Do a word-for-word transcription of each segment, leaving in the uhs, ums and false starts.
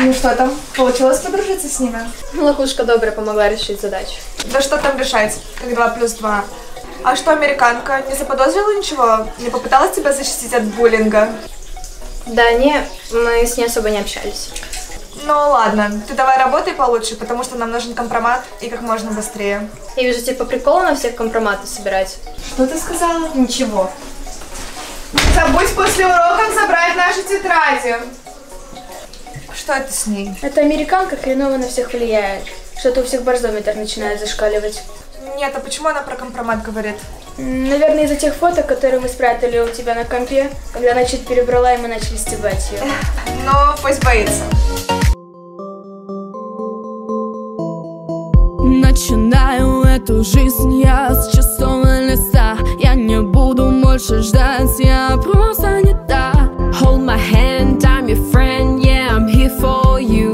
Ну что там, получилось подружиться с ними? Лохушка добрая помогла решить задачу. Да что там решать, как два плюс два? А что, американка, не заподозрила ничего? Не попыталась тебя защитить от буллинга? Да не, мы с ней особо не общались. Ну ладно, ты давай работай получше, потому что нам нужен компромат и как можно быстрее. Я вижу, тебе по приколу на всех компроматы собирать. Что ты сказала? Ничего. Забудь после уроков забрать наши тетради. Что это с ней? Это американка хреново на всех влияет. Что-то у всех барзометр начинает зашкаливать. Нет, а почему она про компромат говорит? Наверное, из-за тех фоток, которые мы спрятали у тебя на компе, когда она чуть перебрала, и мы начали стебать ее. Но пусть боится. Начинаю эту жизнь я с чистого листа. Я не буду больше ждать, я просто не та. Hold my hand, I'm your friend, yeah, I'm here for you.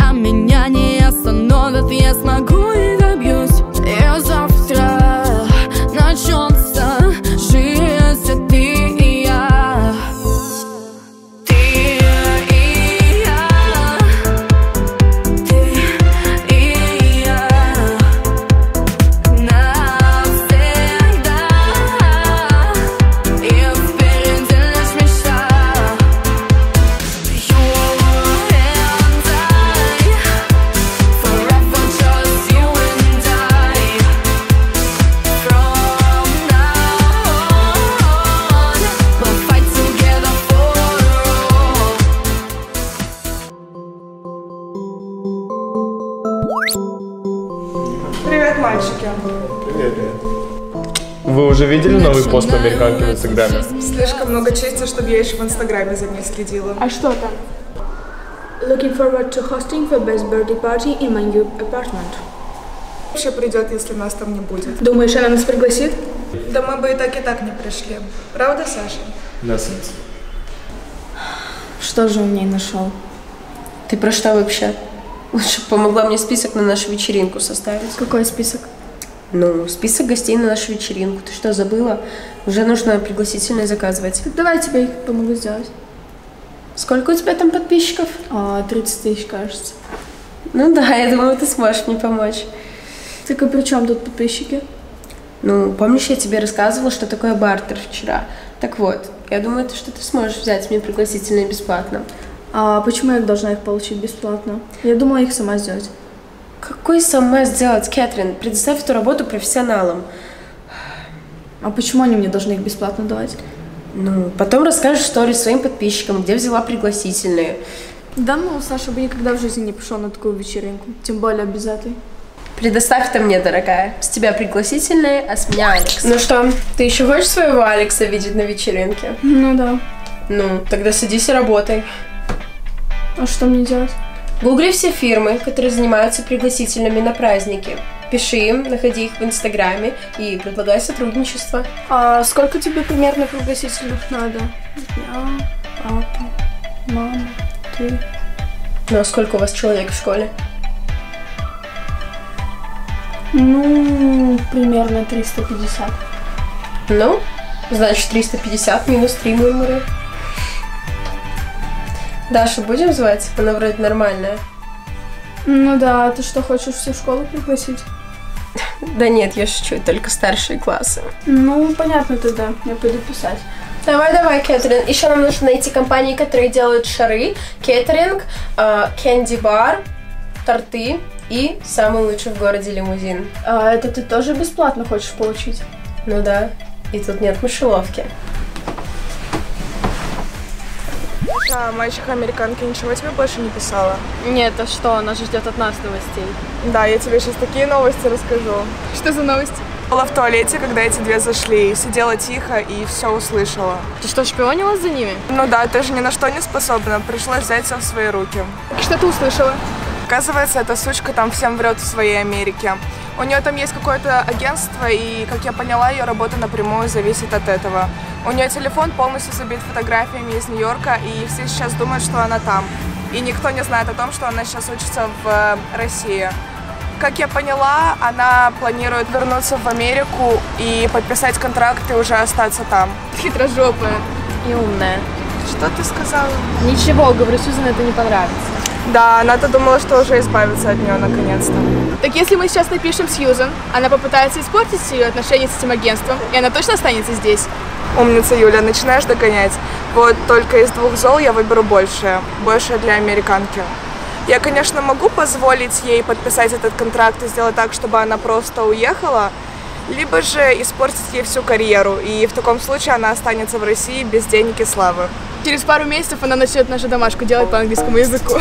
А меня не остановят, я смогу и добьюсь. Я завтра начнется жизнь, ты и я. Ты и я. Ты и я. Навсегда. И впереди лишь мечта. You and I. Forever just you and I. From now on we'll fight together for all. Привет, мальчики. Привет, привет. Вы уже видели новый пост по американке в инстаграме? Слишком много чести, чтобы я еще в инстаграме за ней следила. А что там? Looking forward to hosting the best birthday party in my new apartment. Вообще придет, если нас там не будет. Думаешь, она нас пригласит? Да мы бы и так и так не пришли. Правда, Саша? Да, солнце. Что же он в ней нашел? Ты про что вообще? Лучше бы помогла мне список на нашу вечеринку составить. Какой список? Ну, список гостей на нашу вечеринку. Ты что, забыла? Уже нужно пригласительные заказывать. Давай я тебе их помогу сделать. Сколько у тебя там подписчиков? А, тридцать тысяч, кажется. Ну да, я думаю, ты сможешь мне помочь. Так а при чем тут подписчики? Ну, помнишь, я тебе рассказывала, что такое бартер вчера? Так вот, я думаю, ты- что ты сможешь взять мне пригласительные бесплатно. А почему я должна их получить бесплатно? Я думала их сама сделать. Какой сама сделать, Кэтрин? Предоставь эту работу профессионалам. А почему они мне должны их бесплатно давать? Ну, потом расскажешь историю своим подписчикам, где взяла пригласительные. Да ну, Саша бы никогда в жизни не пошел на такую вечеринку, тем более обязательно. Предоставь это мне, дорогая. С тебя пригласительные, а с меня Алекс. Ну что, ты еще хочешь своего Алекса видеть на вечеринке? Ну да. Ну, тогда садись и работай. А что мне делать? Гугли все фирмы, которые занимаются пригласительными на праздники. Пиши им, находи их в инстаграме и предлагай сотрудничество. А сколько тебе примерно пригласительных надо? Я, папа, мама, ты. Ну а сколько у вас человек в школе? Ну, примерно триста пятьдесят. Ну, значит триста пятьдесят минус три мурмуры. Дашу будем звать? Она вроде нормальная. Ну да, а ты что, хочешь всю школу пригласить? Да нет, я шучу, только старшие классы. Ну, понятно тогда, я пойду писать. Давай-давай, Кэтрин. Еще нам нужно найти компании, которые делают шары, кеттеринг, кэнди-бар, торты и самый лучший в городе лимузин. А это ты тоже бесплатно хочешь получить? Ну да, и тут нет мышеловки. А мальчика-американка ничего тебе больше не писала? Нет, а что, она же ждет от нас новостей. Да, я тебе сейчас такие новости расскажу. Что за новости? Была в туалете, когда эти две зашли, сидела тихо и все услышала. Ты что, шпионила за ними? Ну да, ты же ни на что не способна, пришлось взять все в свои руки. Так что ты услышала? Оказывается, эта сучка там всем врет в своей Америке. У нее там есть какое-то агентство, и, как я поняла, ее работа напрямую зависит от этого. У нее телефон полностью забит фотографиями из Нью-Йорка, и все сейчас думают, что она там. И никто не знает о том, что она сейчас учится в России. Как я поняла, она планирует вернуться в Америку и подписать контракт и уже остаться там. Хитрожопая и умная. Что ты сказала? Ничего, говорю, Сьюзан это не понравится. Да, она-то думала, что уже избавится от нее наконец-то. Так если мы сейчас напишем Сьюзан, она попытается испортить ее отношения с этим агентством, и она точно останется здесь. Умница, Юля, начинаешь догонять. Вот только из двух зол я выберу большее. Большее для американки. Я, конечно, могу позволить ей подписать этот контракт и сделать так, чтобы она просто уехала, либо же испортить ей всю карьеру, и в таком случае она останется в России без денег и славы. Через пару месяцев она начнет нашу домашку делать по английскому языку.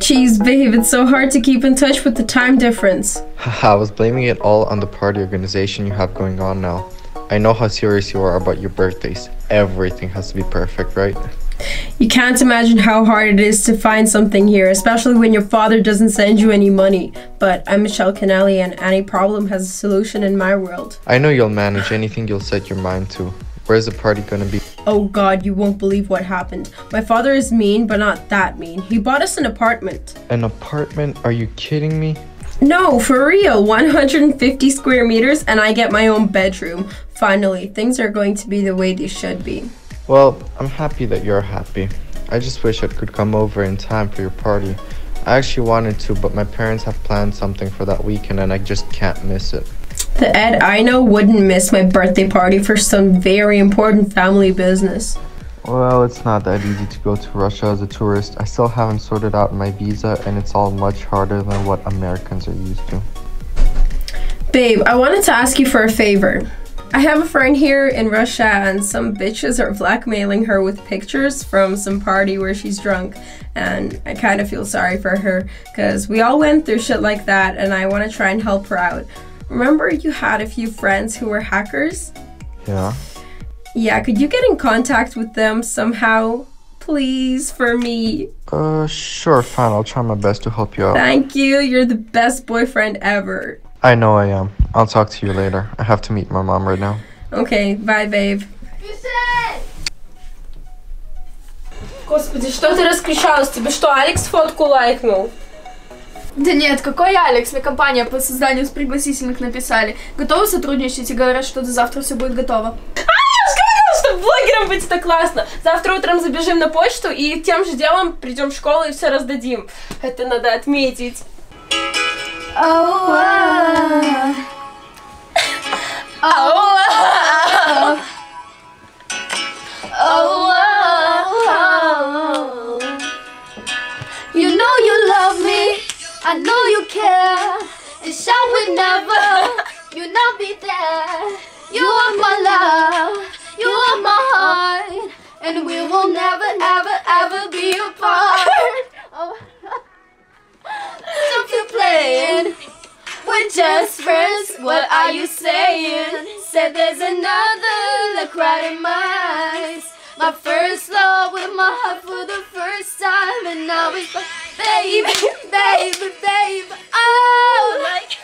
Jeez, babe, it's so hard to keep in touch with the time difference. Haha, I was blaming it all on the party organization you have going on now. I know how serious you are about your birthdays. Everything has to be perfect, right? You can't imagine how hard it is to find something here, especially when your father doesn't send you any money. But I'm Michelle Kennelly, and any problem has a solution in my world. I know you'll manage anything you'll set your mind to. Where's the party gonna be? Oh god, you won't believe what happened. My father is mean, but not that mean. He bought us an apartment. An apartment? Are you kidding me? No, for real, one hundred fifty square meters, and I get my own bedroom. Finally, things are going to be the way they should be. Well, I'm happy that you're happy. I just wish I could come over in time for your party. I actually wanted to, but my parents have planned something for that weekend and I just can't miss it. The Ed I know wouldn't miss my birthday party for some very important family business. Well, it's not that easy to go to Russia as a tourist. I still haven't sorted out my visa and it's all much harder than what Americans are used to. Babe, I wanted to ask you for a favor. I have a friend here in Russia and some bitches are blackmailing her with pictures from some party where she's drunk, and I kind of feel sorry for her because we all went through shit like that and I want to try and help her out. Remember you had a few friends who were hackers? Yeah. Yeah, could you get in contact with them somehow? Please, for me. Uh, sure, fine. I'll try my best to help you out. Thank you. You're the best boyfriend ever. I know I am. I'll talk to you later. I have to meet my mom right now. Okay, bye, babe. Господи, что ты раскричалась? Тебе что, Алекс фотку лайкнул? Да нет, какой Алекс? Мне компания по созданию пригласительных написали. Готовы сотрудничать и говорят, что до завтра все будет готово. А, я же говорила, что блогером быть это классно. Завтра утром забежим на почту и тем же делом придем в школу и все раздадим. Это надо отметить. Ауа! Ауа! Ауа! You know you love me, I know you care. This I will never, you'll not be there. You are my love, you are my heart, and we will never, ever, ever be apart. Oh. Don't be playing, we're just friends. What are you saying? Said there's another look right in my eyes. My first love with my heart for the first time, and now it's my baby, baby, baby. Oh, like,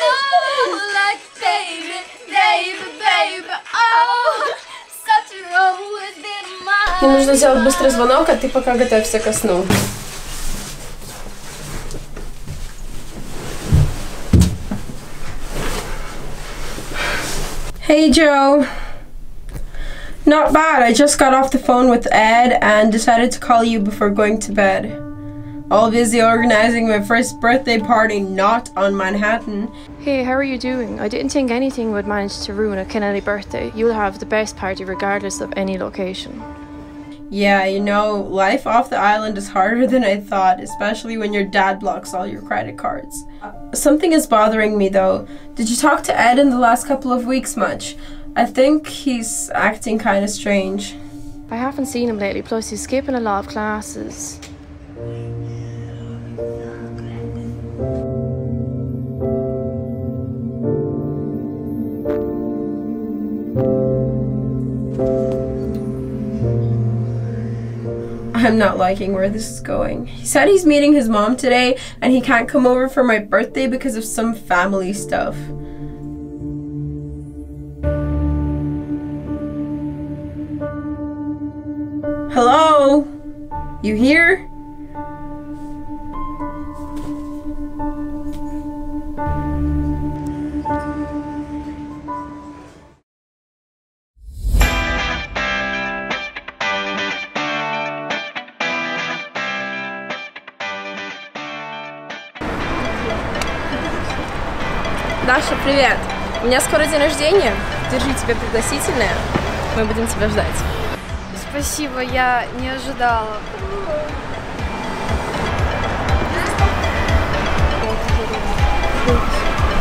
oh, like baby, baby, baby. Oh, such a roll within my eyes. Мне нужно сделать быстрый звонок, а ты пока готовься ко сну. Hey Joe, not bad. I just got off the phone with Ed and decided to call you before going to bed. All busy organizing my first birthday party not on Manhattan. Hey, how are you doing? I didn't think anything would manage to ruin a Kennelly birthday. You'll have the best party regardless of any location. Yeah, you know, life off the island is harder than I thought, especially when your dad blocks all your credit cards. Something is bothering me though. Did you talk to Ed in the last couple of weeks much? I think he's acting kind of strange. I haven't seen him lately, plus he's skipping a lot of classes. I'm not liking where this is going. He said he's meeting his mom today and he can't come over for my birthday because of some family stuff. Hello? You here? Даша, привет! У меня скоро день рождения. Держи тебе пригласительное. Мы будем тебя ждать. Спасибо, я не ожидала.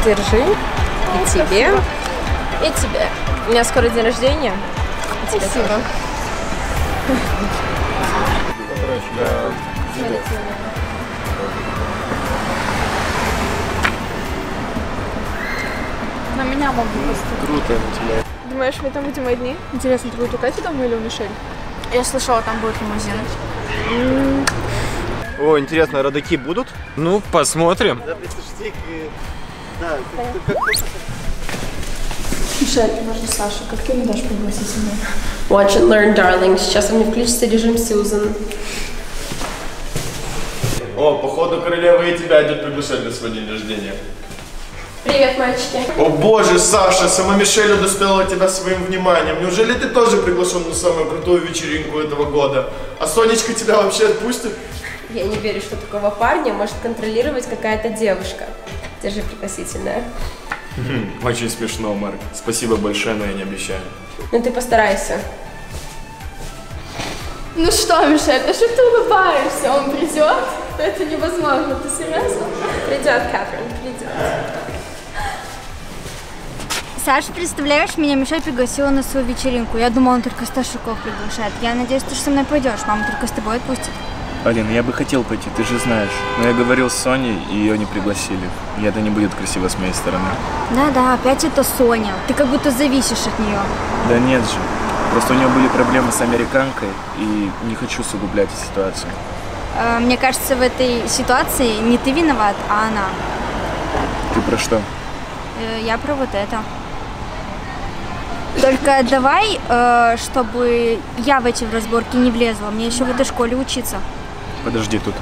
Держи. И тебе. И тебе. У меня скоро день рождения. И тебе. Спасибо. На меня могут просто. Круто, на тебя. Думаешь, мы там будем одни? Интересно, ты будешь у Кати дома или у Мишель? Я слышала, там будет лимузин. Mm. О, интересно, родаки будут? Ну, посмотрим. Да, присутствуйте. Да, ты, ты, как... Мишель, можно Саша, как ты мне дашь пригласительное? Watch and learn, darling. Сейчас у меня включится режим Сьюзан. О, походу королевы и тебя идет приглашать на свой день рождения. Привет, мальчики. О боже, Саша, сама Мишель удостоила тебя своим вниманием. Неужели ты тоже приглашен на самую крутую вечеринку этого года? А Сонечка тебя вообще отпустит? Я не верю, что такого парня может контролировать какая-то девушка. Держи пригласительное. Очень смешно, Марк. Спасибо большое, но я не обещаю. Ну ты постарайся. Ну что, Мишель, а что ты улыбаешься? Он придет? Это невозможно. Ты серьезно? Придет, Кэтрин, придет. Саша, представляешь, меня Мишель пригласила на свою вечеринку. Я думала, он только Стас Ширков приглашает. Я надеюсь, ты же со мной пойдешь. Мама только с тобой отпустит. Полин, я бы хотел пойти, ты же знаешь. Но я говорил с Соней, и ее не пригласили. И это не будет красиво с моей стороны. Да-да, опять это Соня. Ты как будто зависишь от нее. Да нет же. Просто у нее были проблемы с американкой, и не хочу усугублять ситуацию. Э, мне кажется, в этой ситуации не ты виноват, а она. Ты про что? Э, я про вот это. Только давай, чтобы я в эти разборки не влезла. Мне еще в этой школе учиться. Подожди тут.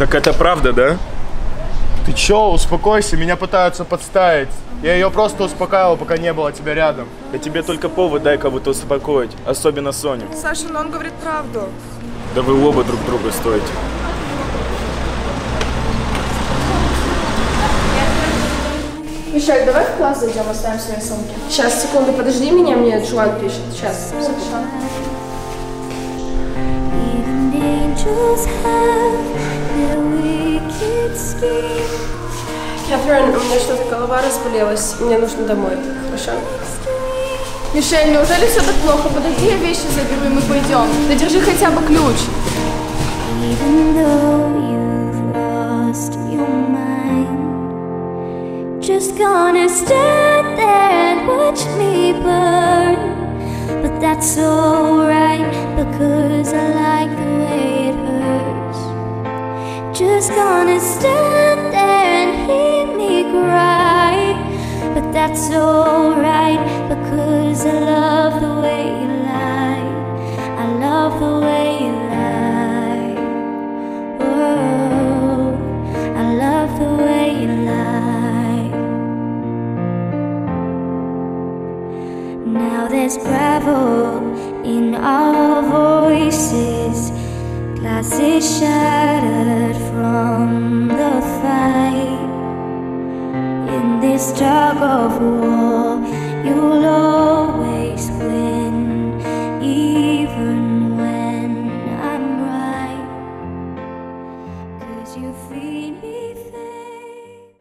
Так это правда, да? Ты че, успокойся, меня пытаются подставить. Я ее просто успокаивал, пока не было тебя рядом. Я тебе только повод дай кого-то успокоить, особенно Соню. Саша, но он говорит правду. Да вы оба друг друга стоите. Мишель, давай в класс зайдем, оставим свои сумки. Сейчас, секунду, подожди меня, мне Джоанн пишет. Сейчас, Кэтрин, у меня что-то голова разболелась, мне нужно домой, хорошо? Мишель, неужели все так плохо? Подожди, я вещи заберу, и мы пойдем. Да держи хотя бы ключ. Just gonna stand there and watch me burn, but that's alright because I like the way it hurts. Just gonna stand there and hear me cry, but that's alright because I love the way you lie. I love the way you lie. Oh, I love the way you lie. Now there's gravel in our voices, glass is shattered from the fight in this tug of war.